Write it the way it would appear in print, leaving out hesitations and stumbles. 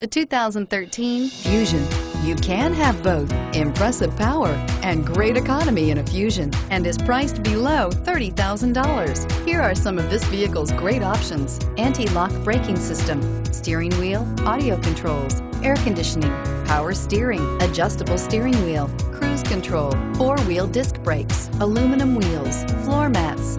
The 2013 Fusion. You can have both impressive power and great economy in a Fusion, and is priced below $30,000. Here are some of this vehicle's great options: anti-lock braking system, steering wheel audio controls, air conditioning, power steering, adjustable steering wheel, cruise control, four-wheel disc brakes, aluminum wheels, floor mats,